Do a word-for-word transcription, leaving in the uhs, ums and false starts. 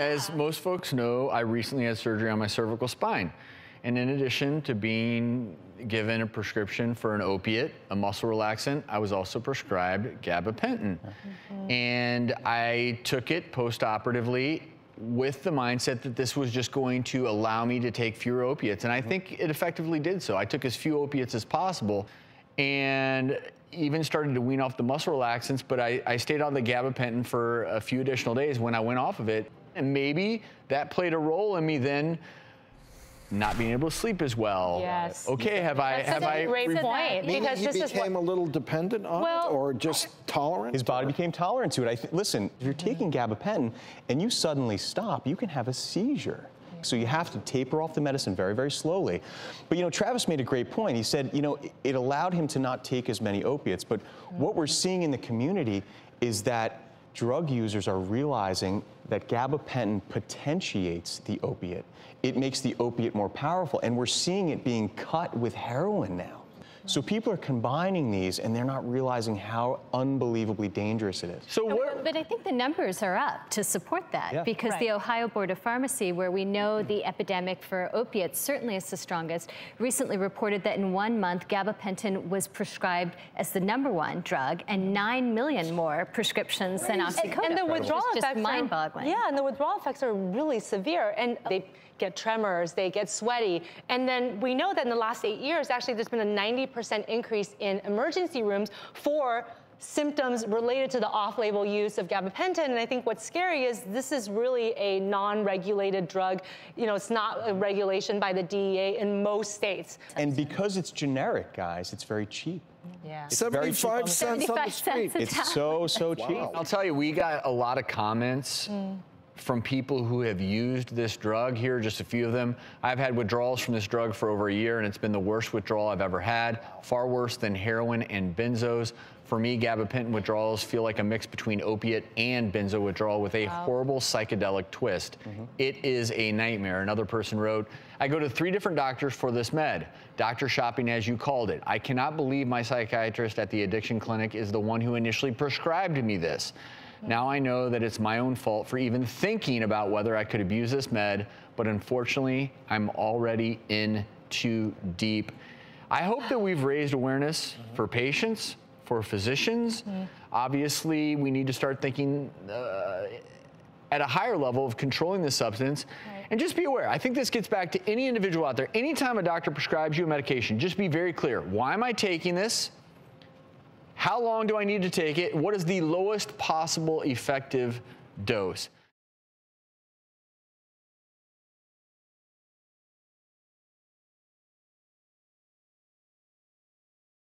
As most folks know, I recently had surgery on my cervical spine. And in addition to being given a prescription for an opiate, a muscle relaxant, I was also prescribed gabapentin. Mm-hmm. And I took it post-operatively with the mindset that this was just going to allow me to take fewer opiates. And I think it effectively did so. I took as few opiates as possible and even started to wean off the muscle relaxants, but I, I stayed on the gabapentin for a few additional days when I went off of it. And maybe that played a role in me then not being able to sleep as well. Yes. Okay, have I, have I... That's a great point. Because he became a little dependent on it, or just tolerant? His body became tolerant to it. I th listen, if you're taking gabapentin and you suddenly stop, you can have a seizure. So you have to taper off the medicine very, very slowly. But you know, Travis made a great point. He said, you know, it allowed him to not take as many opiates, but what we're seeing in the community is that drug users are realizing that gabapentin potentiates the opiate. It makes the opiate more powerful, and we're seeing it being cut with heroin now. So people are combining these, and they're not realizing how unbelievably dangerous it is. So what... But I think the numbers are up to support that, yeah. because right. the Ohio Board of Pharmacy, where we know the epidemic for opiates certainly is the strongest, recently reported that in one month, gabapentin was prescribed as the number one drug, and nine million more prescriptions right. than OxyContin. And, and the withdrawal effects just mind-boggling. Yeah, and the withdrawal effects are really severe, and they get tremors, they get sweaty, and then we know that in the last eight years, actually, there's been a ninety percent increase in emergency rooms for symptoms related to the off-label use of gabapentin. And I think what's scary is this is really a non-regulated drug. You know, it's not a regulation by the D E A in most states. And because it's generic, guys, it's very cheap. Yeah. It's seventy-five cents on the street. It's so, so cheap. Wow. I'll tell you, we got a lot of comments mm. from people who have used this drug. Here are just a few of them. I've had withdrawals from this drug for over a year, and it's been the worst withdrawal I've ever had, far worse than heroin and benzos. For me, gabapentin withdrawals feel like a mix between opiate and benzo withdrawal with a wow. horrible psychedelic twist. Mm-hmm. It is a nightmare. Another person wrote, I go to three different doctors for this med. Doctor shopping, as you called it. I cannot believe my psychiatrist at the addiction clinic is the one who initially prescribed me this. Now I know that it's my own fault for even thinking about whether I could abuse this med, but unfortunately, I'm already in too deep. I hope that we've raised awareness for patients, for physicians. Mm-hmm. Obviously, we need to start thinking uh, at a higher level of controlling this substance. Right. And just be aware, I think this gets back to any individual out there. Anytime a doctor prescribes you a medication, just be very clear. Why am I taking this? How long do I need to take it? What is the lowest possible effective dose?